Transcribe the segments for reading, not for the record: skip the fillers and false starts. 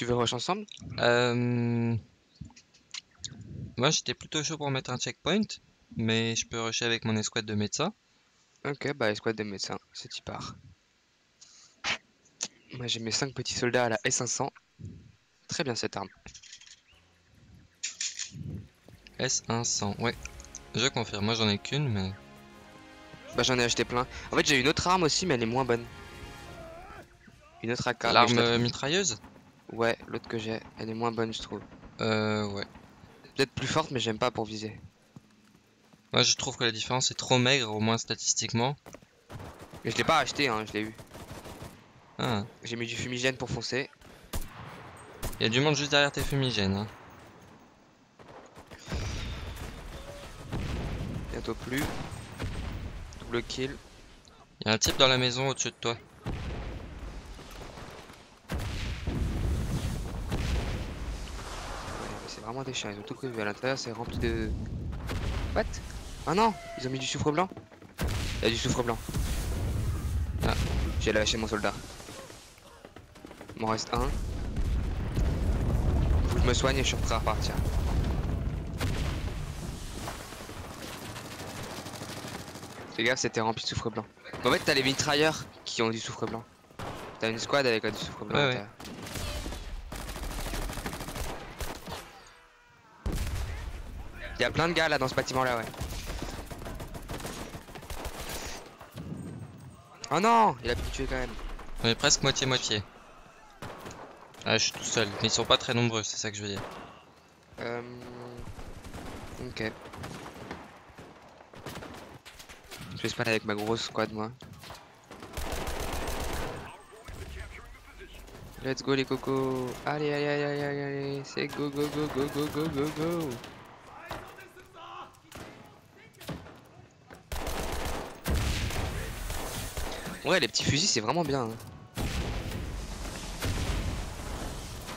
tu veux rush ensemble. Moi j'étais plutôt chaud pour mettre un checkpoint, mais je peux rusher avec mon escouade de médecins. Ok, bah escouade de médecins, c'est y part. Moi j'ai mes 5 petits soldats à la S500. Très bien cette arme. S100, ouais. Je confirme, moi j'en ai qu'une, mais... Bah j'en ai acheté plein. En fait j'ai une autre arme aussi, mais elle est moins bonne. Une autre AK. L'arme mitrailleuse? Ouais, l'autre que j'ai, elle est moins bonne je trouve. Ouais. Peut-être plus forte, mais j'aime pas pour viser. Moi je trouve que la différence est trop maigre, au moins statistiquement. Mais je l'ai pas acheté, hein, je l'ai eu. Ah. J'ai mis du fumigène pour foncer. Il y a du monde juste derrière tes fumigènes, hein. Bientôt plus. Double kill. Il y a un type dans la maison au-dessus de toi. Ouais, c'est vraiment des chiens, ils ont tout prévu. À l'intérieur, c'est rempli de... What? Ah non, ils ont mis du soufre blanc. Il y a du soufre blanc. Ah, j'ai lâché mon soldat. Il m'en reste un. Faut que je me soigne et je suis prêt à repartir. Les gars, c'était rempli de soufre blanc. En fait, t'as les mitrailleurs qui ont du soufre blanc. T'as une squad avec du soufre blanc. Ouais, ouais. Il y a plein de gars là dans ce bâtiment là, ouais. Oh non, il a pu me tuer quand même. On est presque moitié-moitié. Ah, je suis tout seul, mais ils sont pas très nombreux, c'est ça que je veux dire. Ok. Je vais spawn avec ma grosse squad, moi. Let's go les cocos. Allez, allez, allez, allez, allez, allez. C'est go, go, go, go, go, go, go, go. Ouais, les petits fusils, c'est vraiment bien. Hein.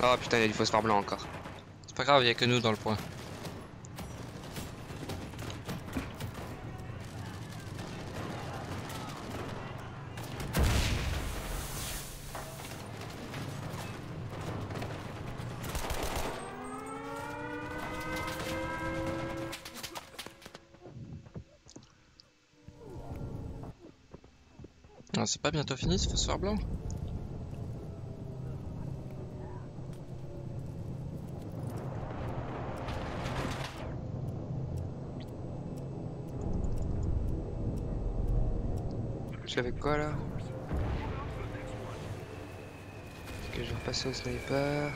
Oh putain, il y a du phosphore blanc encore. C'est pas grave, il y a que nous dans le point. C'est pas bientôt fini ce phosphore blanc? Je suis avec quoi là? Ok, je vais repasser au sniper.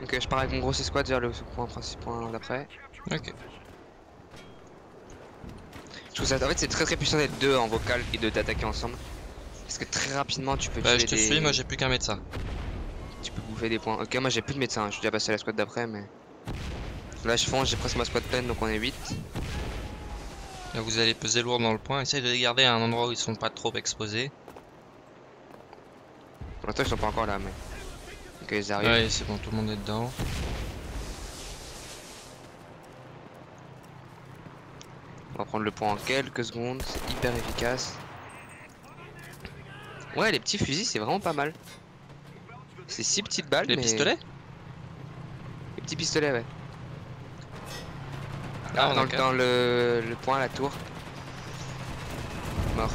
Ok, je pars avec mon gros escouade vers le point d'après. Ok. Je trouve ça, en fait c'est très puissant d'être deux en vocal et de t'attaquer ensemble. Parce que très rapidement tu peux... Bah je te suis, moi j'ai plus qu'un médecin. Tu peux bouffer des points. Ok, moi j'ai plus de médecin, je suis déjà passé à la squad d'après mais... Là je fonce, j'ai presque ma squad pleine donc on est 8. Là vous allez peser lourd dans le point, essaye de les garder à un endroit où ils sont pas trop exposés. Pour l'instant ils sont pas encore là mais... Okay, ils arrivent. Ouais, c'est bon, tout le monde est dedans. On va prendre le point en quelques secondes, c'est hyper efficace. Ouais, les petits fusils, c'est vraiment pas mal. C'est 6 petites balles. Les mais... pistolets? Les petits pistolets, ouais. Ah, dans le point à la tour. Mort.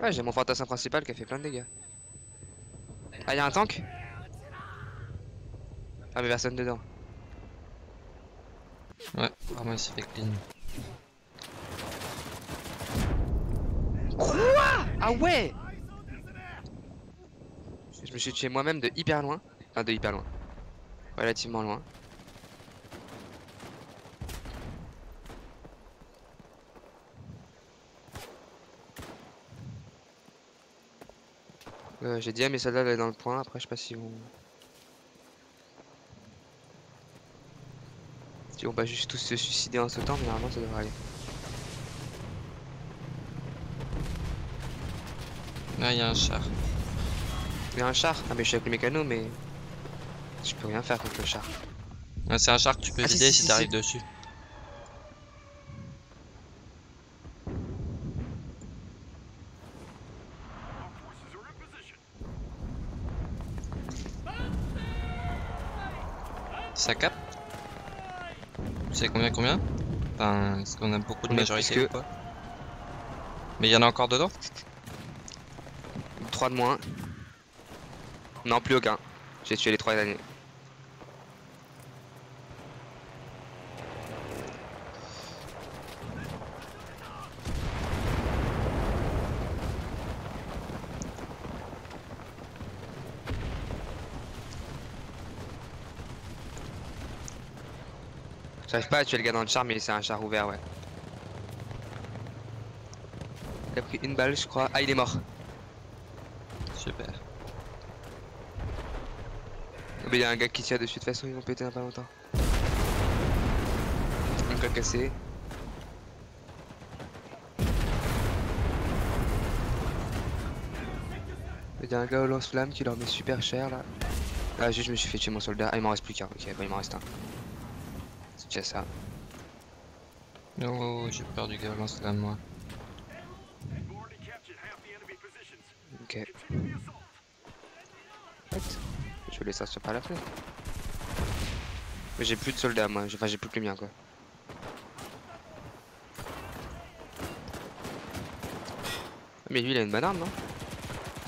Ouais, j'ai mon fantassin principal qui a fait plein de dégâts. Ah, y'a un tank? Ah, mais personne dedans. Ouais, vraiment il s'est fait clean. Quoi? Ah ouais! Je me suis tué moi-même de hyper loin. Enfin, de hyper loin. Relativement loin. J'ai dit à mes soldats d'aller dans le point, après je sais pas si vont... Si on va juste tous se suicider en sautant, mais normalement ça devrait aller. Là il y a un char. Il y a un char. Ah mais je suis avec le mécano mais... Je peux rien faire contre le char. Ah, c'est un char que tu peux vider si t'arrives dessus. Ça capte. C'est combien? Enfin, est-ce qu'on a beaucoup de majorité que... quoi. Mais il y en a encore dedans? 3 de moins. Non, plus aucun. J'ai tué les 3 derniers. J'arrive pas à tuer le gars dans le char, mais c'est un char ouvert, ouais. Il a pris une balle, je crois. Ah, il est mort. Super. Mais il y a un gars qui tire dessus, de toute façon, ils vont péter un pas longtemps. Un gars cassé. Il y a un gars au lance-flamme qui leur met super cher là. Ah, juste, je me suis fait tuer mon soldat. Ah, il m'en reste plus qu'un. Ok, bah, il m'en reste un. C'est déjà ça. Oh, j'ai peur du gars au lance-flamme, moi. Ok. Je vais laisser ça par la fenêtre. Mais j'ai plus de soldats moi, enfin j'ai plus que le mien quoi. Mais lui il a une bonne arme non?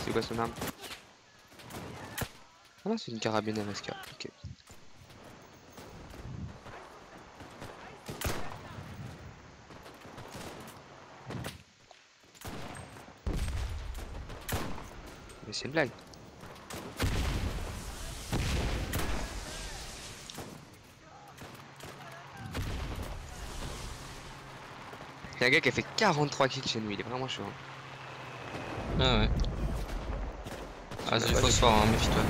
C'est quoi son arme? Ah c'est une carabine à mascara, ok. Mais c'est une blague. Il y a un gars qui a fait 43 kills chez nous, il est vraiment chaud. Hein. Ah ouais. Ah c'est du phosphore, hein, méfie-toi.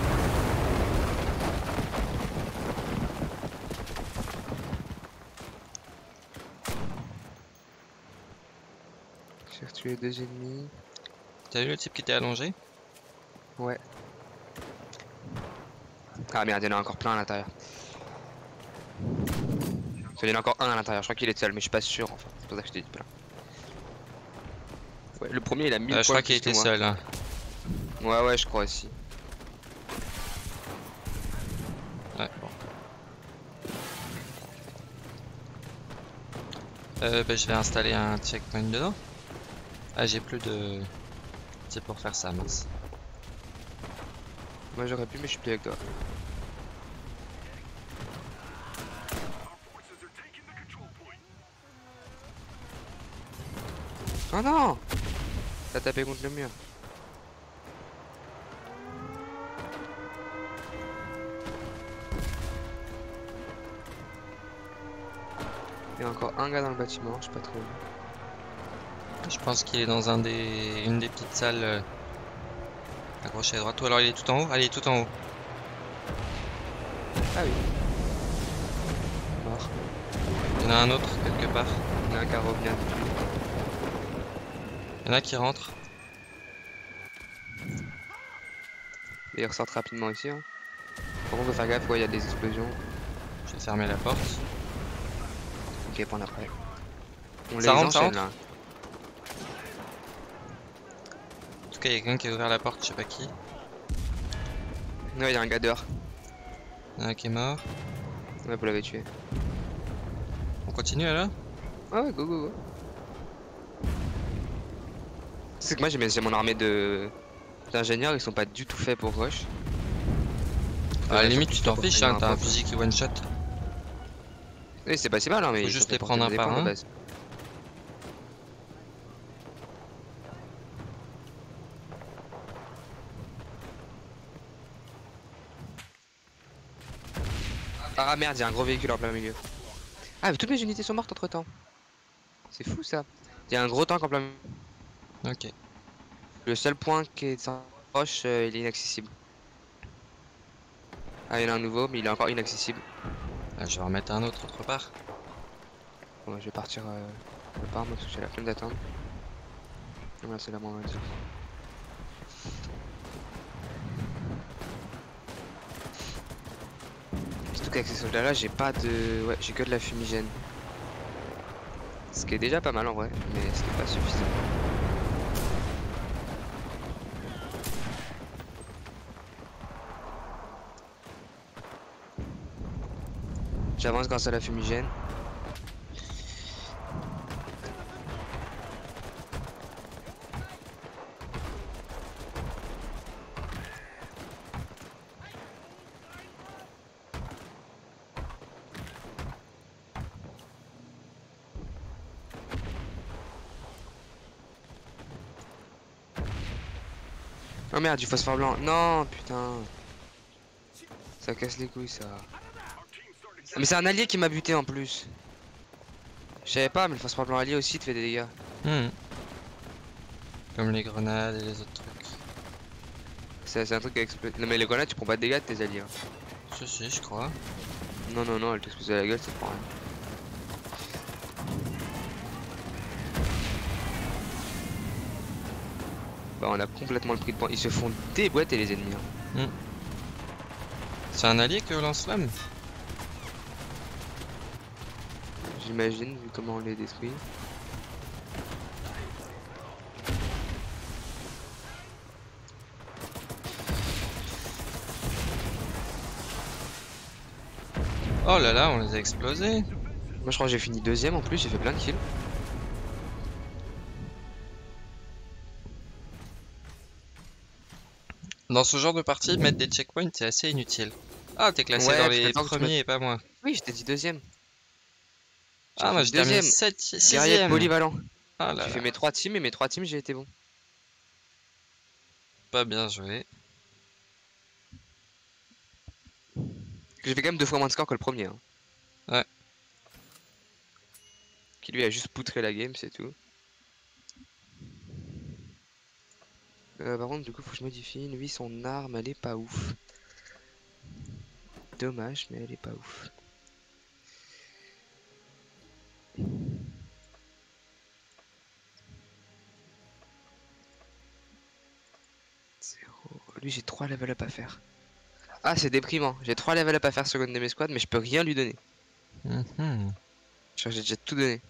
J'ai retué 2 ennemis. T'as vu le type qui était allongé? Ouais. Ah merde, il y en a encore plein à l'intérieur. Il y en a encore un à l'intérieur, je crois qu'il est seul, mais je suis pas sûr enfin. C'est pour ça que je t'ai dit plein. Ouais, le premier il a 1000 points. Je crois qu'il était seul. Hein. Ouais, ouais, je crois aussi. Ouais, bon. Bah, je vais installer un checkpoint dedans. Ah, j'ai plus de. C'est pour faire ça, mince. Moi j'aurais pu, mais je suis plus avec toi. Oh non! T'as tapé contre le mur. Il y a encore un gars dans le bâtiment, je sais pas trop. Je pense qu'il est dans une des petites salles accrochées à droite. Ou alors il est tout en haut? Allez, il est tout en haut. Ah oui. Mort. Il y en a un autre quelque part. Il y en a un carreau bien. Il y en a qui rentrent. Et ils ressortent rapidement ici. Hein. Par contre, faut faire gaffe, ouais, il y a des explosions. Je vais fermer la porte. Ok, point d'après. On ça les rentre, enchaîne, là. En tout cas, il y a quelqu'un qui a ouvert la porte, je sais pas qui. Non, il y a un gars dehors. Il y en a qui est mort. Ouais, vous l'avez tué. On continue là? Ah ouais, go go go. C'est que moi j'ai mon armée d'ingénieurs, ils sont pas du tout faits pour rush. À la limite tu t'en fiches, hein, t'as un fusil qui one shot. Oui c'est pas si mal hein, mais faut juste les prendre un par un. Ah merde, y'a un gros véhicule en plein milieu. Ah mais toutes mes unités sont mortes entre temps. C'est fou ça. Y'a un gros tank en plein milieu. Ok. Le seul point qui est sans roche, il est inaccessible. Ah, il y en a un nouveau, mais il est encore inaccessible. Ah, je vais en mettre un autre part. Bon, je vais partir de part, parce que j'ai la flemme d'attendre. Voilà, c'est là, moi, on va dire. tout cas avec ces soldats là j'ai pas de... Ouais, j'ai que de la fumigène. Ce qui est déjà pas mal en vrai, mais ce qui est pas suffisant. J'avance grâce à la fumigène. Oh merde, du phosphore blanc. Non, putain. Ça casse les couilles, ça. Mais c'est un allié qui m'a buté en plus. Je savais pas, mais le phosphore blanc allié aussi te fait des dégâts. Mmh. Comme les grenades et les autres trucs. C'est un truc à exploser. Non, mais les grenades, tu prends pas de dégâts de tes alliés. Hein. Si, si, je crois. Non, non, non, elle t'explose à la gueule, ça prend rien. Bah, on a complètement le prix de points. Ils se font déboîter les ennemis. Hein. Mmh. C'est un allié que lance-flamme? J'imagine, vu comment on les détruit. Oh là là, on les a explosés. Moi je crois que j'ai fini deuxième en plus, j'ai fait plein de kills. Dans ce genre de partie, mettre des checkpoints c'est assez inutile. Ah, t'es classé ouais, dans les premiers et pas moi. Oui, je t'ai dit deuxième. Ah, moi j'ai terminé 7ème. Guerrier polyvalent. Ah là. J'ai fait mes 3 teams et mes 3 teams j'ai été bon. Pas bien joué. J'ai fait quand même 2 fois moins de score que le premier. Hein. Ouais. Qui lui a juste poutré la game, c'est tout. Par contre, du coup, faut que je modifie. Lui, son arme, elle est pas ouf. Dommage, mais elle est pas ouf. Lui j'ai 3 level up à faire. Ah c'est déprimant, j'ai 3 level up à faire sur une de mes squads mais je peux rien lui donner. J'ai déjà tout donné.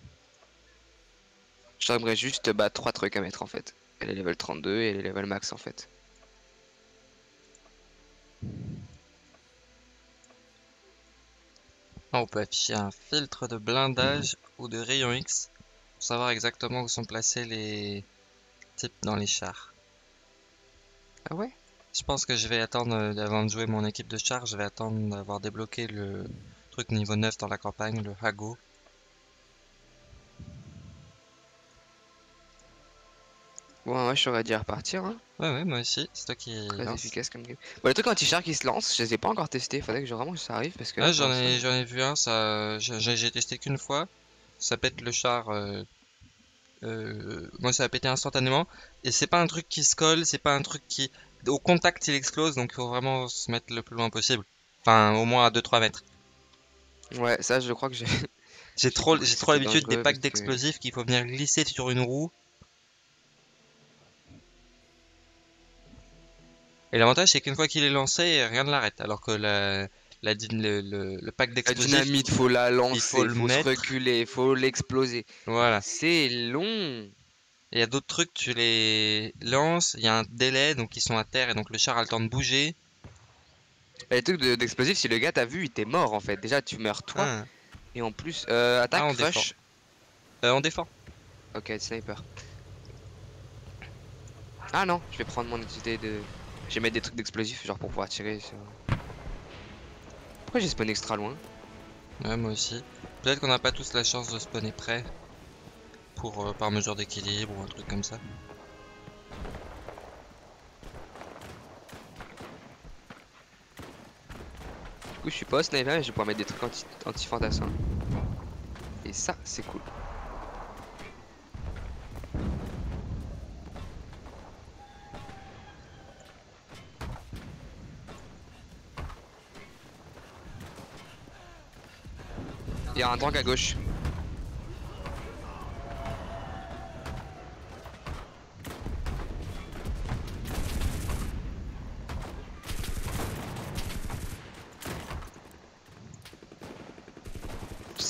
J'aimerais juste bah 3 trucs à mettre en fait. Elle est level 32 et elle est level max en fait. On peut afficher un filtre de blindage ou de rayon X pour savoir exactement où sont placés les types dans les chars. Ah ouais? Je pense que je vais attendre, avant de jouer mon équipe de chars, je vais attendre d'avoir débloqué le truc niveau 9 dans la campagne, le Hago. Bon, ouais, je saurais dire repartir. Hein. Ouais, ouais, moi aussi, c'est toi qui. Très efficace comme game. Bon, le truc anti-char qui se lance, je les ai pas encore testés, faudrait que vraiment que ça arrive parce que. Ouais, j'en ai vu un, ça. J'ai testé qu'une fois, ça pète le char. Moi ça a pété instantanément et c'est pas un truc qui se colle, c'est pas un truc qui au contact il explose, donc il faut vraiment se mettre le plus loin possible, enfin au moins à 2-3 mètres. Ouais, ça je crois que j'ai trop l'habitude des packs d'explosifs qu'il faut venir glisser sur une roue. Et l'avantage c'est qu'une fois qu'il est lancé, rien ne l'arrête, alors que le pack d'explosifs. La dynamite, faut la lancer, il faut se reculer, il faut l'exploser. Voilà. C'est long. Il y a d'autres trucs, tu les lances, il y a un délai, donc ils sont à terre et donc le char a le temps de bouger. Et les trucs d'explosifs, si le gars t'a vu, il t'est mort en fait. Déjà, tu meurs toi. Ah. Et en plus, attaque, on rush. Défend. On défend. Ok, sniper. Ah non, je vais prendre mon utilité de. Je vais mettre des trucs d'explosifs, genre pour pouvoir tirer. Pourquoi j'ai spawn extra loin? Ouais, moi aussi. Peut-être qu'on n'a pas tous la chance de spawner près. Pour par mesure d'équilibre ou un truc comme ça. Du coup je suis pas au sniper mais je vais pouvoir mettre des trucs anti-fantassins. Et ça c'est cool. Il y a un tank à gauche.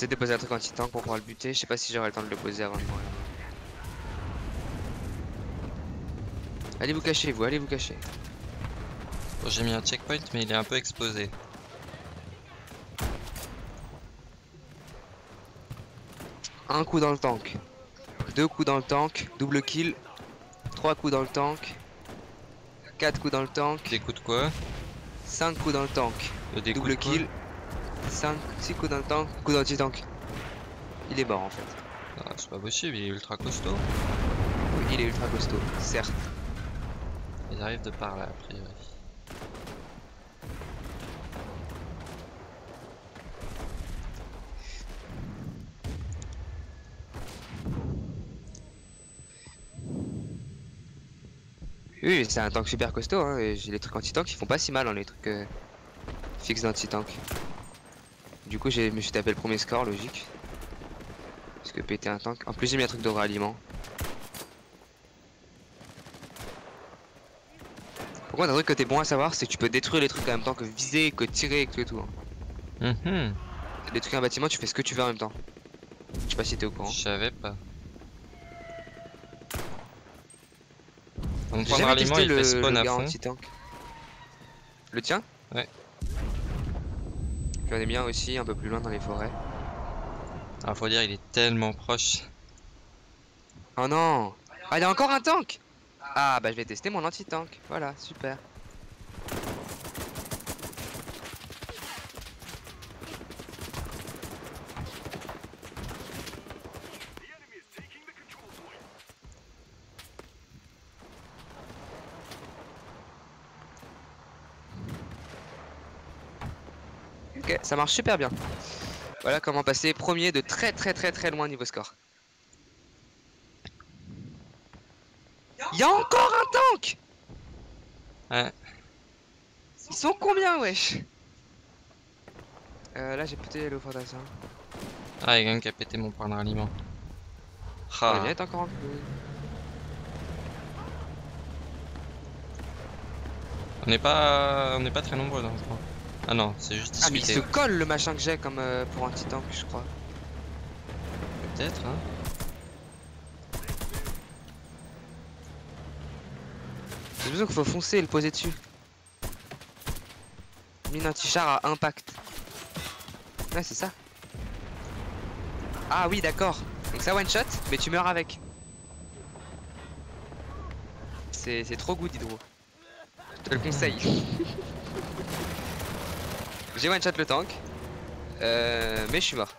j'essaie de poser un truc anti-tank pour pouvoir le buter. Je sais pas si j'aurai le temps de le poser avant de mourir. Allez vous cacher, vous, allez vous cacher. Bon, j'ai mis un checkpoint mais il est un peu exposé. Un coup dans le tank, deux coups dans le tank, double kill, trois coups dans le tank, quatre coups dans le tank. Des coups de quoi? 5 coups dans le tank, double kill, 6 coups dans le tank, coup d'anti-tank. Il est mort en fait. Ah, c'est pas possible, il est ultra costaud. Oui, il est ultra costaud, certes. Ils arrivent de par là, a priori. Oui, c'est un tank super costaud, hein, et les trucs anti-tank ils font pas si mal hein, les trucs fixes d'anti-tank. Du coup je me suis tapé le premier score, logique. Parce que péter un tank, en plus j'ai mis un truc de ralliement. Pour moi un truc que t'es bon à savoir, c'est que tu peux détruire les trucs en même temps que viser, que tirer et que tout. Hein. Détruire un bâtiment, tu fais ce que tu veux en même temps. Je sais pas si t'es au courant. Je savais pas. Donc j'ai ralliement, il fait spawn à fond. Le tien? Ouais. J'en ai bien aussi un peu plus loin dans les forêts. Ah faut dire il est tellement proche. Oh non! Ah il y a encore un tank! Ah bah je vais tester mon anti-tank. Voilà, super. Ok, ça marche super bien. Voilà comment passer premier de très loin niveau score. Y'a encore un tank! Ouais. Ils sont combien, wesh? Là j'ai pété le fantassin. Ah, y'a quelqu'un qui a pété mon point de ralliement. Ah, il y a encore un peu. On n'est pas très nombreux dans le coin. Ah non, c'est juste discuté. Ah mais il se colle le machin que j'ai comme pour anti-tank je crois. Peut-être hein. J'ai besoin qu'il faut foncer et le poser dessus. Mine anti-char à impact. Ouais c'est ça. Ah oui d'accord. Donc ça one shot mais tu meurs avec. C'est trop good Hydro. Je te le conseille. J'ai one shot le tank, mais je suis mort.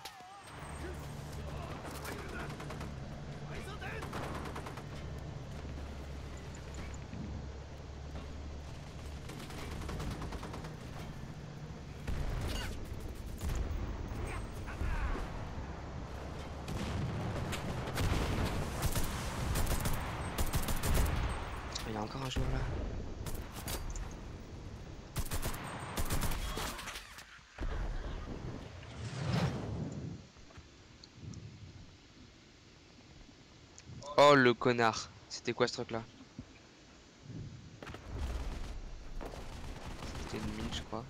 Il y a encore un joueur là. Oh le connard, c'était quoi ce truc là? C'était une mine je crois.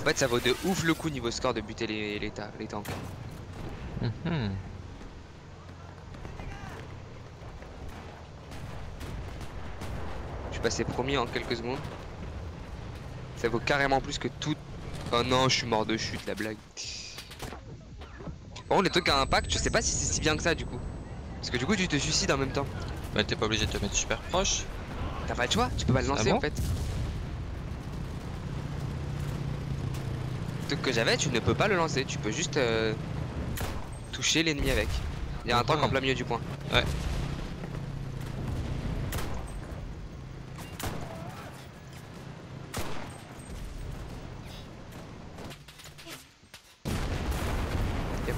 En fait ça vaut de ouf le coup niveau score de buter les tanks. Je suis passé premier en quelques secondes. Ça vaut carrément plus que tout. Oh non, je suis mort de chute, la blague. Par contre, les trucs à impact, je sais pas si c'est si bien que ça du coup. Parce que du coup, tu te suicides en même temps. Bah, t'es pas obligé de te mettre super proche. T'as pas le choix, tu peux pas le lancer en fait. Le truc que j'avais, tu ne peux pas le lancer, tu peux juste toucher l'ennemi avec. Il y a un tank en plein milieu du point. Ouais.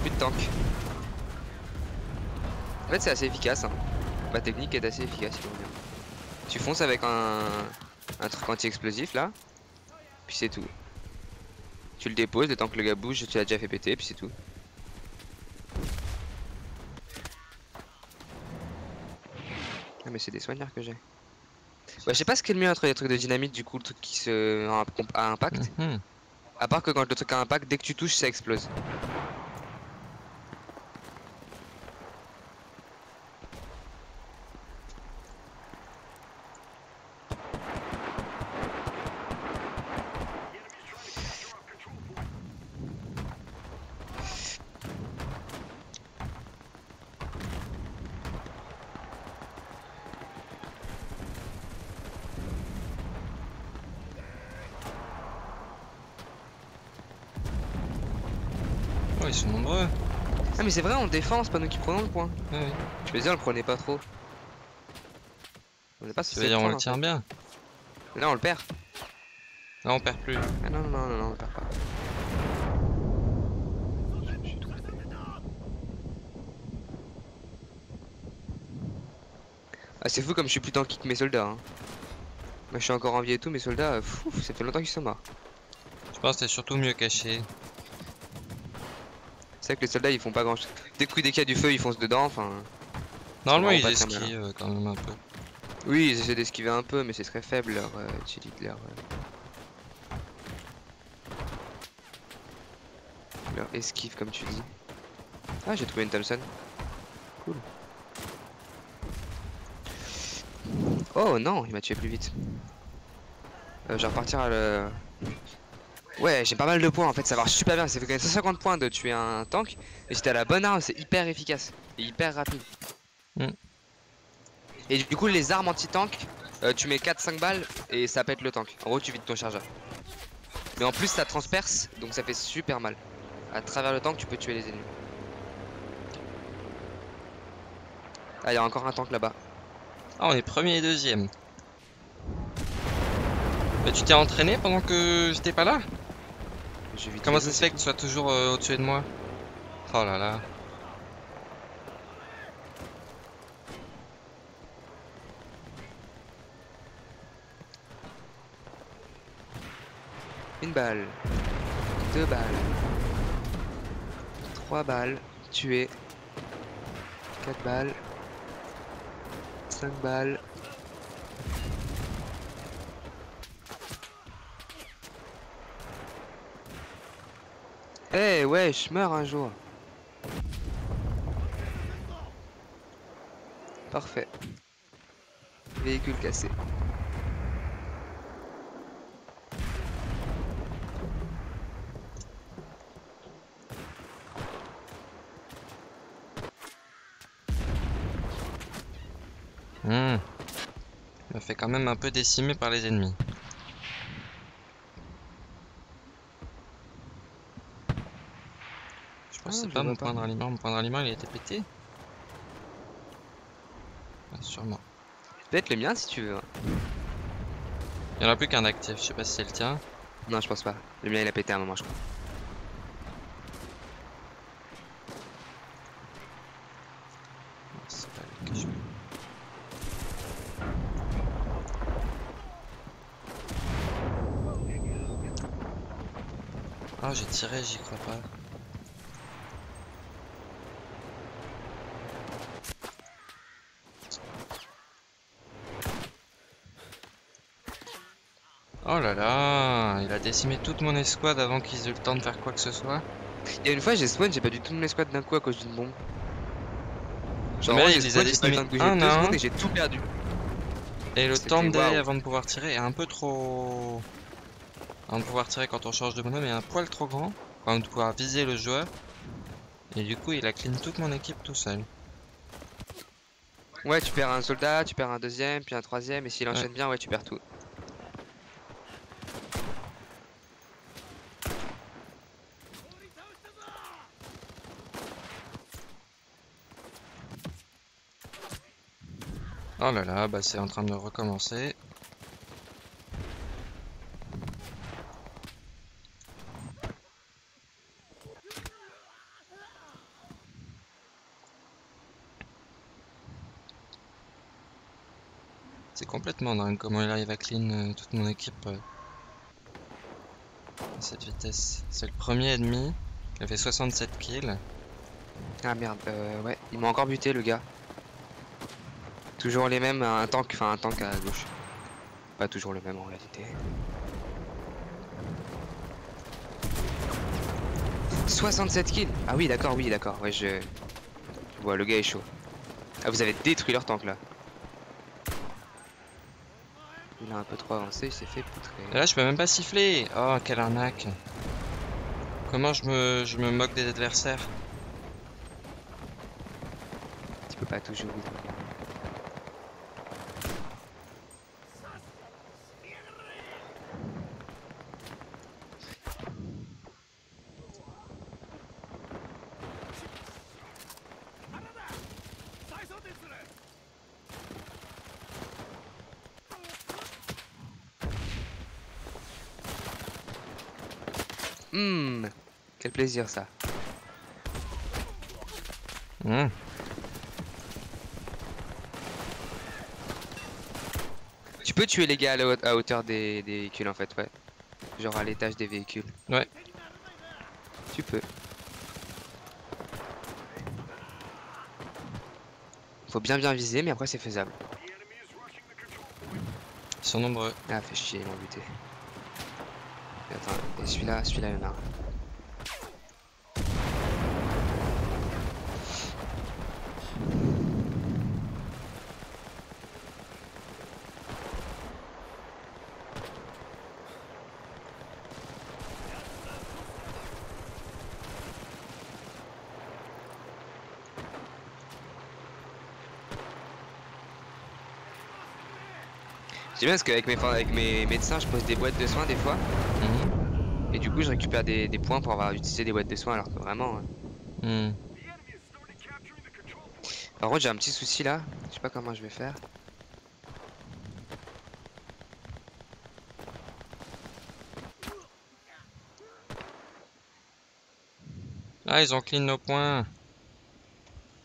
Plus de tank. En fait c'est assez efficace hein. Ma technique est assez efficace si vous voulez. Tu fonces avec un truc anti-explosif là. Puis c'est tout. Tu le déposes, le temps que le gars bouge, tu l'as déjà fait péter, puis c'est tout. Ah mais c'est des soigneurs que j'ai. Bah, je sais pas ce qui est le mieux entre les trucs de dynamite, du coup, le truc qui se à impact. À part que quand le truc a impact, dès que tu touches, ça explose. Ils sont nombreux. Ah mais c'est vrai, on défend, c'est pas nous qui prenons le point. Ouais, ouais. Je veux dire, on le prenait pas trop. On est pas censé dire, on le tient bien. Mais là on le perd. Non, on perd plus. Ah non, non, non, non, on perd pas. Ah c'est fou comme je suis plus tanky que mes soldats. Hein. Moi je suis encore en vie et tout, mes soldats, fou, ça fait longtemps qu'ils sont morts. Je pense que c'est surtout mieux caché. C'est vrai que les soldats ils font pas grand chose. Dès qu'il y a du feu ils foncent dedans, enfin. Normalement ils esquivent quand même un peu. Oui, ils essaient d'esquiver un peu, mais c'est très faible leur utilité, leur esquive comme tu dis. Ah, j'ai trouvé une Thompson. Cool. Oh non, il m'a tué plus vite. Je vais repartir à le... Ouais, j'ai pas mal de points en fait, ça marche super bien, ça fait quand même 150 points de tuer un tank. Et c'était à la bonne arme, c'est hyper efficace et hyper rapide. Et du coup les armes anti-tank, tu mets 4-5 balles et ça pète le tank. En gros tu vides ton chargeur. Mais en plus ça transperce, donc ça fait super mal. À travers le tank tu peux tuer les ennemis. Ah, il y a encore un tank là-bas. Ah, on est premier et deuxième. Bah, tu t'es entraîné pendant que j'étais pas là? Comment ça se fait que tu sois toujours au-dessus de moi? Oh là là. Une balle. 2 balles. 3 balles. Tué. 4 balles. 5 balles. Eh hey, ouais, je meurs un jour. Parfait. Véhicule cassé. Ça fait quand même un peu décimer par les ennemis. C'est pas mon point de ralliement, mon point de ralliement il a été pété. Ah, sûrement. Peut-être le mien si tu veux. Il y en a plus qu'un actif, je sais pas si c'est le tien. Non, je pense pas. Le mien il a pété à un moment, je crois. C'est pas le cas, je veux. Ah, j'ai tiré, j'y crois pas. Oh là là, il a décimé toute mon escouade avant qu'ils aient eu le temps de faire quoi que ce soit. Il y a une fois j'ai spawn, j'ai perdu toute mon escouade d'un coup à cause d'une bombe. Genre là, il les a décimés un à un et j'ai tout perdu. Et le temps de délai avant de pouvoir tirer est un peu trop... Avant de pouvoir tirer quand on change de bonhomme est un poil trop grand. Avant de pouvoir viser le joueur. Et du coup il a clean toute mon équipe tout seul. Ouais, tu perds un soldat, tu perds un deuxième, puis un troisième, et s'il enchaîne bien, ouais, tu perds tout. Oh là là, bah c'est en train de recommencer. C'est complètement dingue comment il arrive à clean toute mon équipe à cette vitesse. C'est le premier ennemi, il avait 67 kills. Ah merde, ouais, il m'a encore buté le gars. Toujours les mêmes, un tank à gauche. pas toujours le même en réalité. 67 kills. Ah oui d'accord, oui d'accord, ouais je vois, le gars est chaud. Ah vous avez détruit leur tank là. Il a un peu trop avancé, il s'est fait poutrer. Là je peux même pas siffler. Oh quelle arnaque. Comment je me moque des adversaires. Tu peux pas tout jouer. Quel plaisir ça. Tu peux tuer les gars à hauteur des véhicules en fait, ouais. Genre à l'étage des véhicules. Ouais. Tu peux. Faut bien viser mais après c'est faisable. Ils sont nombreux. Ah fait chier, ils m'ont buté. Et attends, et celui-là il y en a un. C'est bien parce qu'avec mes médecins, je pose des boîtes de soins des fois. Et du coup, je récupère des points pour avoir utilisé des boîtes de soins alors que vraiment. Par contre, j'ai un petit souci là. Je sais pas comment je vais faire. Ah, ils ont clean nos points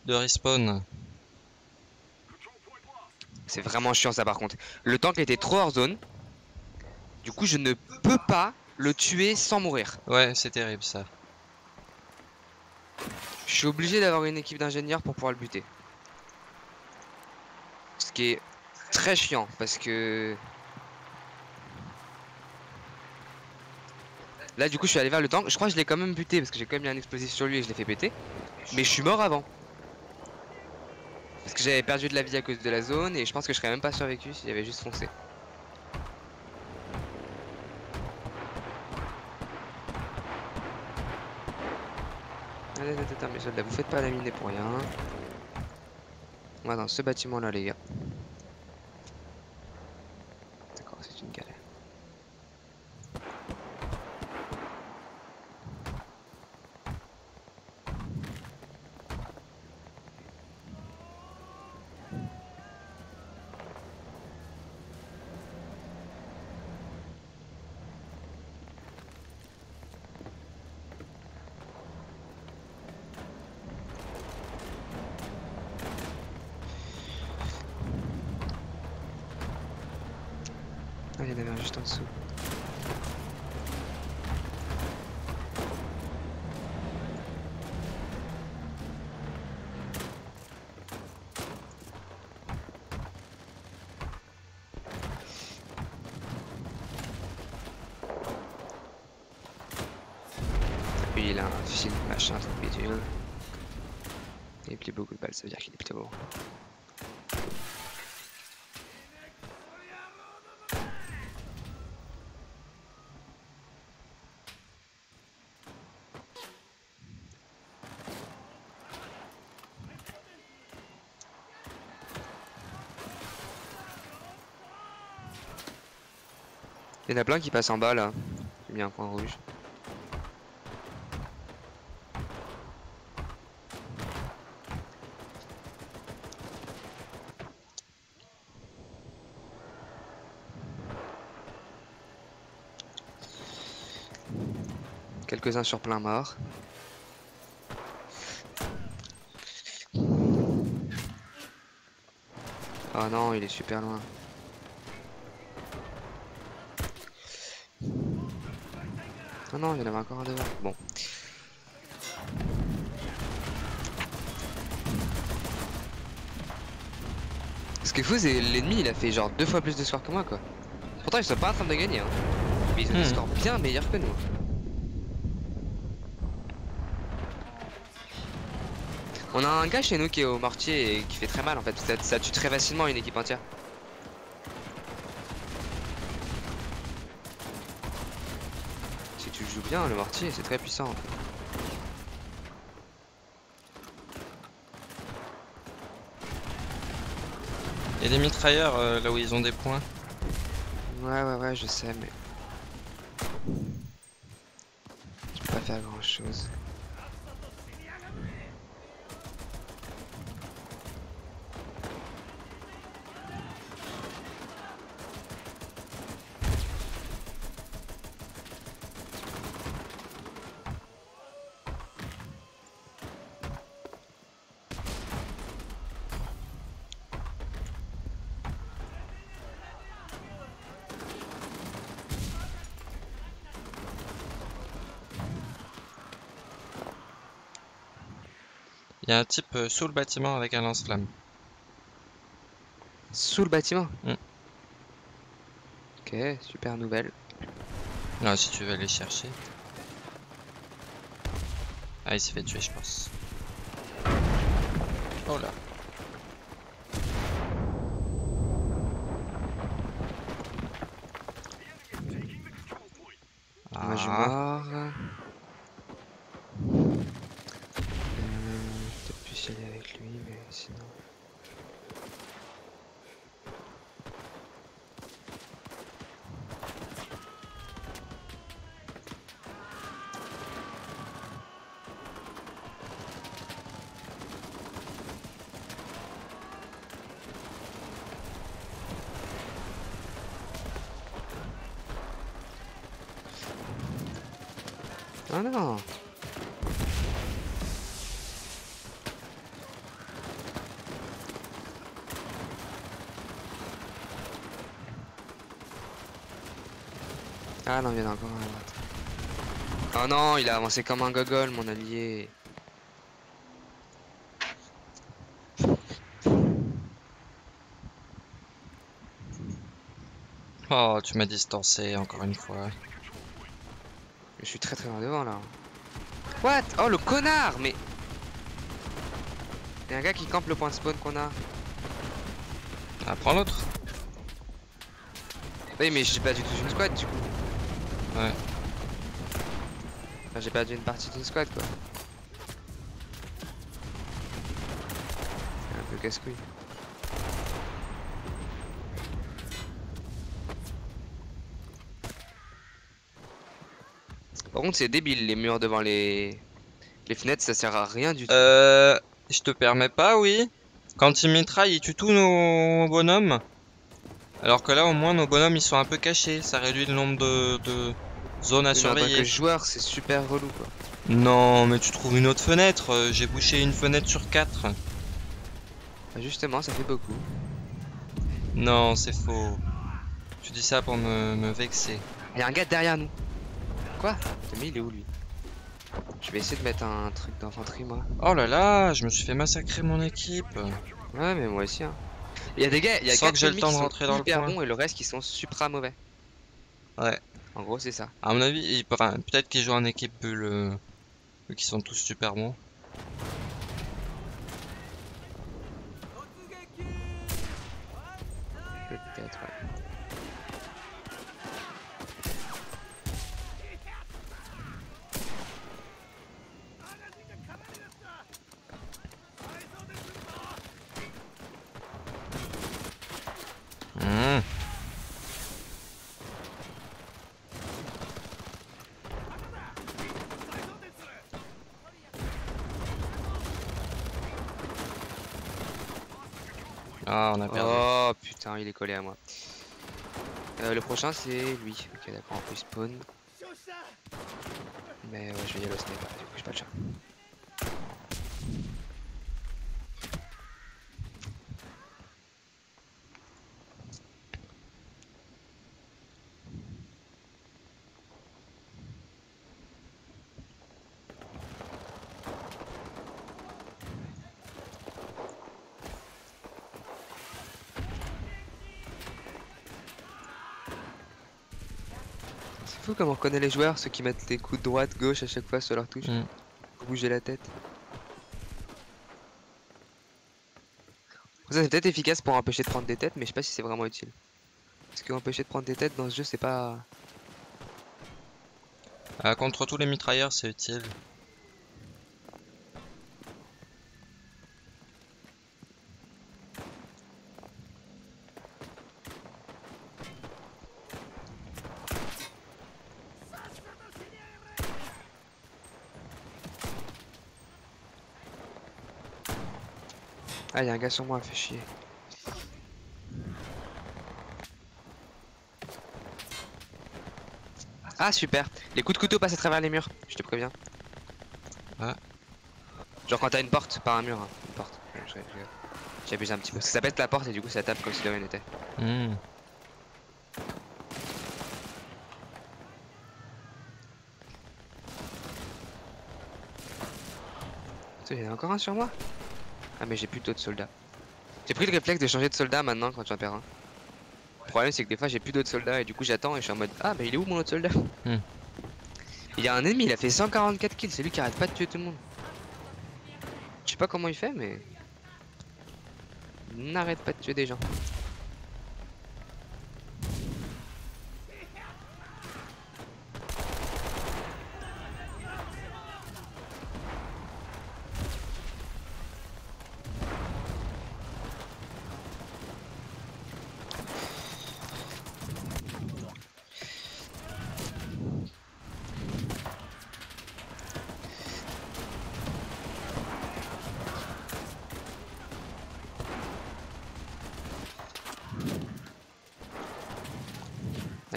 de respawn. C'est vraiment chiant ça par contre. Le tank était trop hors zone. Du coup je ne peux pas le tuer sans mourir. Ouais c'est terrible ça. Je suis obligé d'avoir une équipe d'ingénieurs pour pouvoir le buter. Ce qui est très chiant parce que... Là du coup je suis allé vers le tank. Je crois que je l'ai quand même buté parce que j'ai quand même mis un explosif sur lui et je l'ai fait péter. Mais je suis mort avant. Parce que j'avais perdu de la vie à cause de la zone et je pense que je serais même pas survécu si j'avais juste foncé. Attends, mes soldats, vous faites pas la mine pour rien. On va dans ce bâtiment là les gars. D'accord, c'est une galère. Il y en avait un juste en dessous. Lui il a un fil machin trop bidule. Il plie beaucoup de balles, ça veut dire qu'il est plutôt bon. Il y en a plein qui passent en bas là. J'ai mis un point rouge. Quelques-uns sur plein mort. Ah non, il est super loin. Oh non, il y en avait encore un devant. Bon. Ce qui est fou, c'est l'ennemi, il a fait genre 2 fois plus de score que moi, quoi. Pourtant ils sont pas en train de gagner hein. Mais ils ont des scores bien meilleurs que nous. On a un gars chez nous qui est au mortier et qui fait très mal en fait, ça tue très facilement une équipe entière. Si tu joues bien le mortier c'est très puissant en fait. Il y a des mitrailleurs là où ils ont des points. Ouais je sais mais... je peux pas faire grand chose. Il y a un type sous le bâtiment avec un lance-flamme. Sous le bâtiment? Ok, super nouvelle. Non, si tu veux aller chercher. Ah, il s'est fait tuer, je pense. Oh là. Ah, je meurs. Ah non. Ah non, il y en a encore un autre. Oh non, il a avancé comme un gogol, mon allié. Oh, tu m'as distancé encore une fois. Je suis très loin devant là. What? Oh le connard! Mais y'a un gars qui campe le point de spawn qu'on a. Ah, prends l'autre. Oui mais j'ai perdu toute une squad du coup. Ouais. Enfin, j'ai perdu une partie d'une squad quoi. C'est un peu casse-couille. Par contre c'est débile les murs devant les fenêtres, ça sert à rien du tout. Je te permets pas, oui. Quand ils mitraillent, ils tuent tous nos bonhommes. Alors que là au moins nos bonhommes ils sont un peu cachés, ça réduit le nombre de zones à surveiller. En tant que joueur c'est super relou quoi. Non mais tu trouves une autre fenêtre, j'ai bouché une fenêtre sur 4. Justement ça fait beaucoup. Non c'est faux. Tu dis ça pour me vexer. Y'a un gars derrière nous. Quoi? Mais il est où lui? Je vais essayer de mettre un truc d'infanterie moi. Oh là là, je me suis fait massacrer mon équipe. Ouais mais moi aussi hein. Il y a des gars, il y a 4 ennemis qui sont hyper bons et le reste qui sont supra mauvais. Ouais. En gros c'est ça. À mon avis, enfin, peut-être qu'ils jouent en équipe vu qu'ils sont tous super bons. Peut-être ouais. Ah, on a perdu. Oh putain, il est collé à moi. Le prochain c'est lui. Ok, d'accord, on peut spawn. Mais ouais, je vais y aller au sniper, du coup, j'ai pas le chat. fou comme on connaît les joueurs, ceux qui mettent les coups de droite, gauche à chaque fois sur leur touche. Faut bouger la tête. Ça c'est peut-être efficace pour empêcher de prendre des têtes, mais je sais pas si c'est vraiment utile. Parce que empêcher de prendre des têtes dans ce jeu, c'est pas... contre tous les mitrailleurs, c'est utile. Ah, y'a un gars sur moi, fait chier. Ah, super! Les coups de couteau passent à travers les murs, je te préviens. Ouais. Genre quand t'as une porte, pas un mur, hein. Une porte. J'ai abusé un petit peu. Parce que ça pète la porte et du coup ça tape comme si de rien n'était. Il y en a encore un sur moi? Ah mais j'ai plus d'autres soldats. J'ai pris le réflexe de changer de soldat maintenant quand j'en perds un. Le problème c'est que des fois j'ai plus d'autres soldats et du coup j'attends et je suis en mode ah mais il est où mon autre soldat? Il y a un ennemi, il a fait 144 kills, c'est lui qui arrête pas de tuer tout le monde. Je sais pas comment il fait mais... il n'arrête pas de tuer des gens.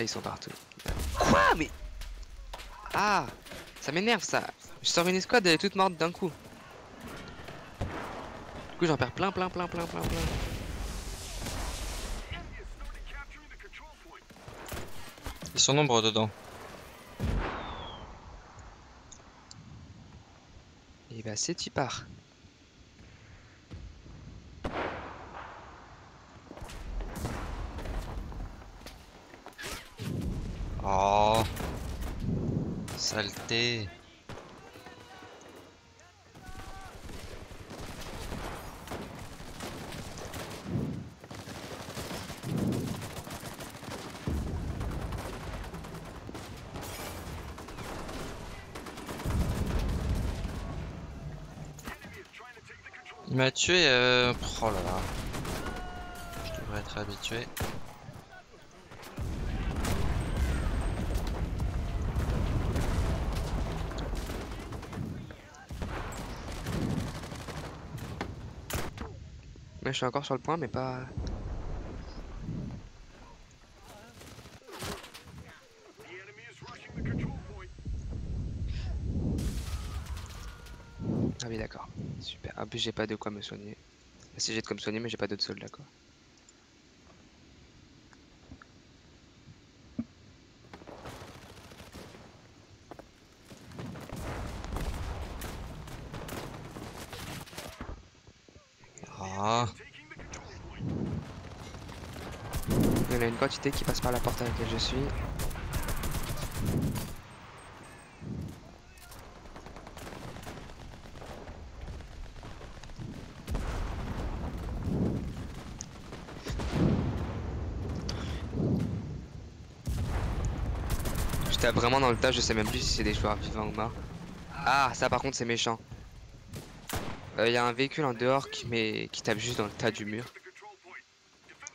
Ils sont partout. Quoi mais... ah, ça m'énerve ça. Je sors une escouade, elle est toute morte d'un coup. Du coup j'en perds plein. Ils sont nombreux dedans. Et bah c'est tu pars. Oh, saleté. Il m'a tué. Oh là là. Je devrais être habitué. Je suis encore sur le point mais pas... ah oui d'accord, super. En plus j'ai pas de quoi me soigner. Si j'ai de quoi me soigner mais j'ai pas d'autres soldats quoi. Il y en a une quantité qui passe par la porte à laquelle je suis. Je tape vraiment dans le tas, je sais même plus si c'est des joueurs vivants ou morts. Ah, ça par contre c'est méchant. Il y a un véhicule en dehors qui tape juste dans le tas du mur.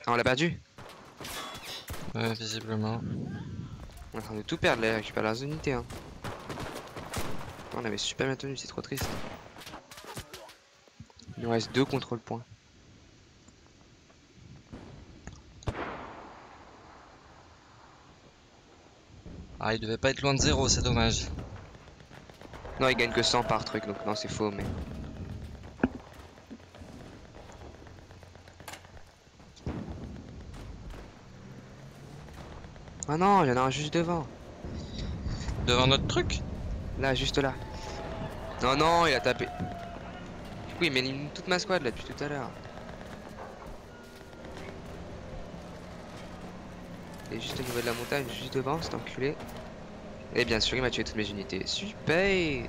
Ah, on l'a perdu? Ouais, visiblement. On est en train de tout perdre là, récupère leurs unités. Hein. On avait super bien tenu, c'est trop triste. Il nous reste deux contre le point. Ah, il devait pas être loin de zéro, c'est dommage. Non, il gagne que 100 par truc, donc non, c'est faux, mais. Ah non, il y en a un juste devant. Devant notre truc? Là, juste là. Non, non, il a tapé. Du coup, il mène toute ma squad là depuis tout à l'heure. Il est juste au niveau de la montagne, juste devant, cet enculé. Et bien sûr il m'a tué toutes mes unités. Super.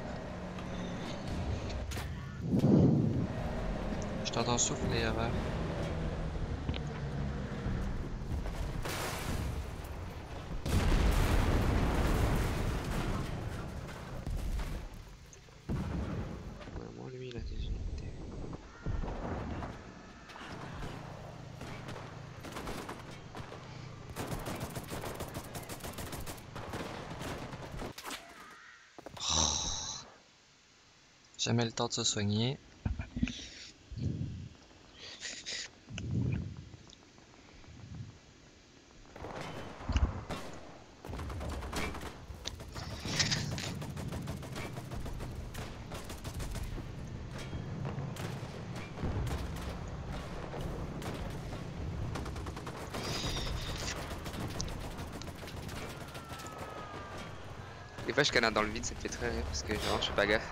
Je t'entends souffler avant. Jamais le temps de se soigner. Des fois je canarde dans le vide, ça me fait très rire parce que genre, je fais pas gaffe.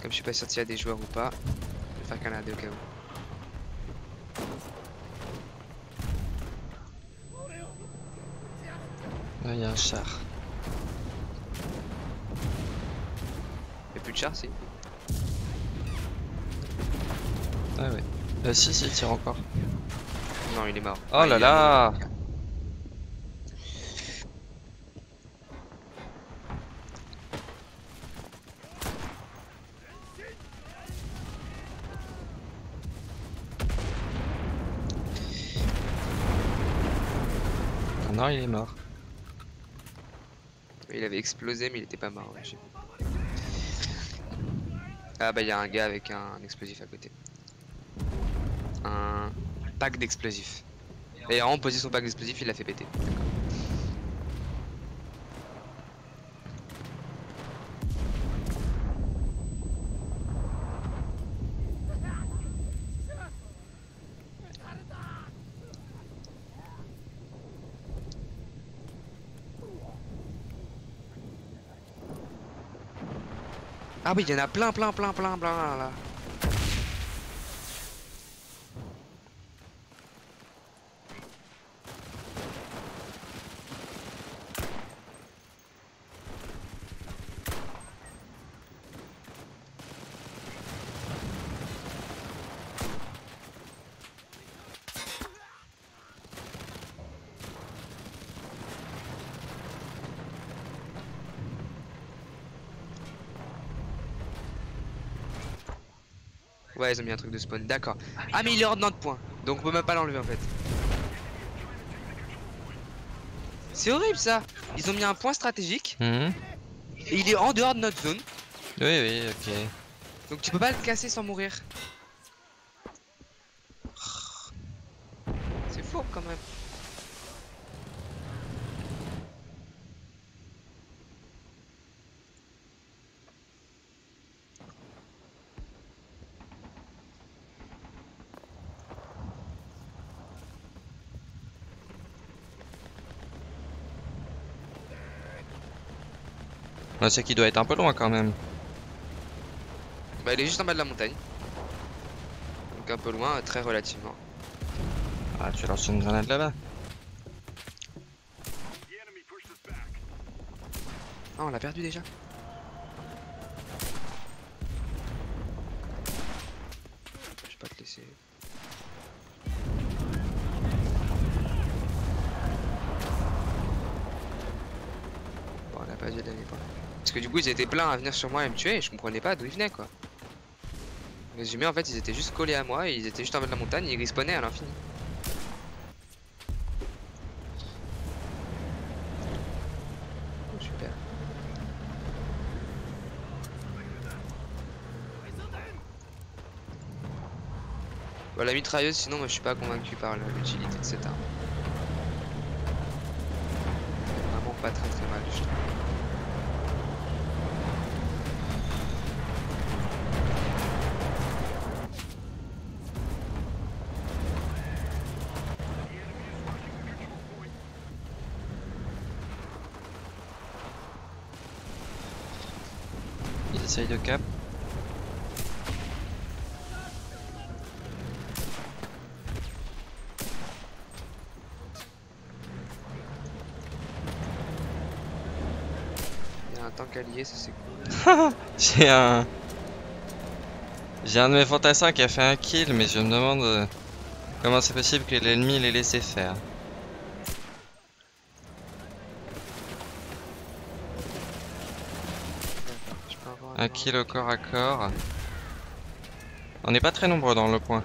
Comme je suis pas sûr s'il y a des joueurs ou pas, je vais faire canarder au cas où. Là il y a un char. Il n'y a plus de char si. Ah ouais. Si si il tire encore. Non il est mort. Oh là là. Non, il est mort. Il avait explosé, mais il était pas mort. Ouais, ah, bah, il y a un gars avec un explosif à côté. Un pack d'explosifs. Et en posant son pack d'explosifs, il l'a fait péter. Ah oui, il y en a plein là. Ouais, ils ont mis un truc de spawn, d'accord. Ah, mais il est hors de notre point, donc on peut même pas l'enlever en fait. C'est horrible ça. Ils ont mis un point stratégique et il est en dehors de notre zone. Oui, oui, ok. Donc tu peux pas le casser sans mourir. C'est fou quand même. C'est qu'il doit être un peu loin quand même. Bah il est juste en bas de la montagne. Donc un peu loin, très relativement. Ah tu lances une grenade là-bas. Ah on l'a perdu déjà. Je vais pas te laisser. Bon on a pas dû donner pour là. Parce que du coup ils étaient pleins à venir sur moi et me tuer et je comprenais pas d'où ils venaient quoi. Résumé en fait ils étaient juste collés à moi, et ils étaient juste en bas de la montagne et ils respawnaient à l'infini. Oh, super. Bon, la mitrailleuse sinon moi je suis pas convaincu par l'utilité de cette arme. C'est vraiment pas très mal je trouve. J'essaye de cap. tant qu'allié, ça c'est cool. J'ai un de mes fantassins qui a fait un kill, mais je me demande comment c'est possible que l'ennemi l'ait laissé faire. Un kill au corps à corps. On n'est pas très nombreux dans le point.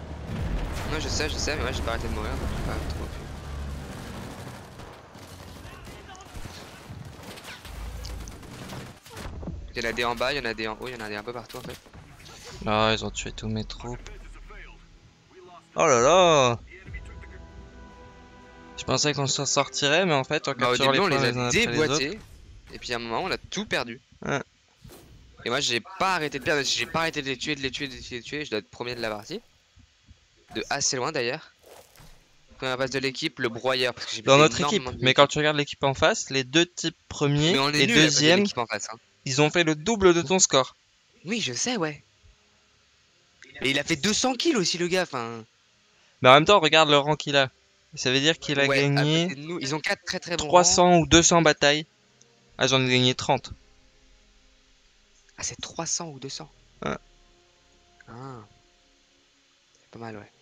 Non, je sais, mais moi j'ai pas arrêté de mourir, donc j'ai pas trop vu. Il y en a des en bas, il y en a des en haut, il y en a des un peu partout en fait. Là, ils ont tué tous mes troupes. Oh là là! Je pensais qu'on s'en sortirait, mais en fait, on capture les points, on les a déboîtés. Et puis à un moment, on a tout perdu. Ouais. Et moi, j'ai pas arrêté de perdre, j'ai pas arrêté de les tuer, je dois être premier de la partie. De assez loin d'ailleurs. Première base de l'équipe, le broyeur. Parce que dans notre équipe, mais quand tu regardes l'équipe en face, les deux types premiers et deuxièmes, ils ont fait le double de ton score. Oui, je sais, ouais. Et il a fait 200 kills aussi, le gars. Enfin. Mais en même temps, regarde le rang qu'il a. Ça veut dire qu'il a gagné. Nous, ils ont 4 très très bons 300 rangs. Ou 200 batailles. Ah, j'en ai gagné 30. Ah, c'est 300 ou 200. Ah. Pas mal, ouais.